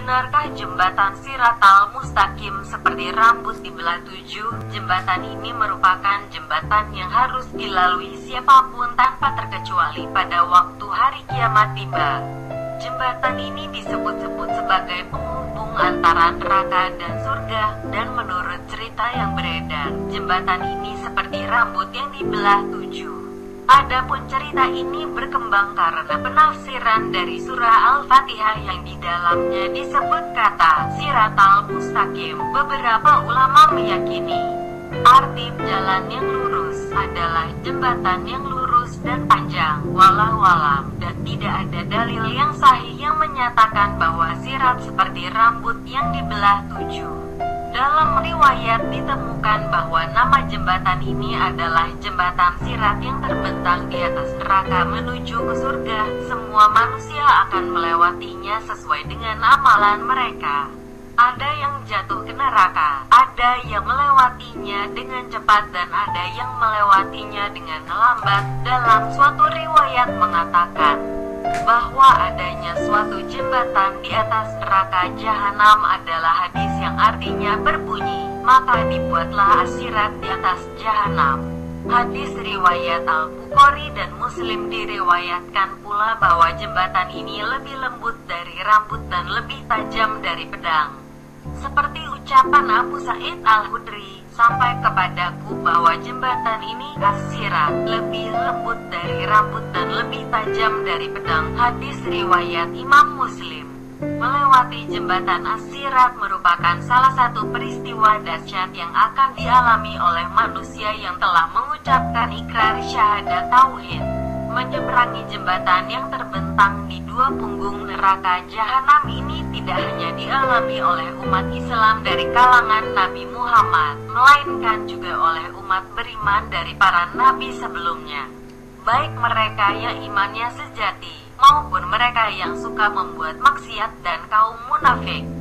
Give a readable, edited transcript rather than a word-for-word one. Benarkah jembatan Shirathal Mustaqim seperti rambut dibelah tujuh? Jembatan ini merupakan jembatan yang harus dilalui siapapun tanpa terkecuali pada waktu hari kiamat tiba. Jembatan ini disebut-sebut sebagai penghubung antara neraka dan surga, dan menurut cerita yang beredar, jembatan ini seperti rambut yang dibelah tujuh. Adapun cerita ini berkembang karena penafsiran dari surah Al-Fatihah yang di dalamnya disebut kata Shirathal Mustaqim. Beberapa ulama meyakini arti jalan yang lurus adalah jembatan yang lurus dan panjang. Wallahu a'lam, dan tidak ada dalil yang sahih yang menyatakan bahwa sirat seperti rambut yang dibelah tujuh. Dalam riwayat ditemukan bahwa nama jembatan ini adalah jembatan sirat yang terbentang di atas neraka menuju ke surga. Semua manusia akan melewatinya sesuai dengan amalan mereka. Ada yang jatuh ke neraka, ada yang melewatinya dengan cepat, dan ada yang melewatinya dengan lambat. Dalam suatu riwayat mengatakan bahwa adanya suatu jembatan di atas neraka jahannam adalah hadis yang artinya berbunyi, maka dibuatlah sirat di atas jahannam. Hadis riwayat Al-Bukhari dan Muslim. Diriwayatkan pula bahwa jembatan ini lebih lembut dari rambut dan lebih tajam dari pedang. Seperti ucapan Abu Sa'id Al-Hudri, sampai kepadaku bahwa jembatan ini as-sirat lebih lembut dari rambut dan lebih tajam dari pedang. Hadis riwayat Imam Muslim. Melewati jembatan as-sirat merupakan salah satu peristiwa dahsyat yang akan dialami oleh manusia yang telah mengucapkan ikrar syahadat tauhid. Menyeberangi jembatan yang terbentang di dua punggung neraka jahanam ini tidak hanya dialami oleh umat Islam dari kalangan Nabi Muhammad, melainkan juga oleh umat beriman dari para nabi sebelumnya, baik mereka yang imannya sejati maupun mereka yang suka membuat maksiat dan kaum munafik.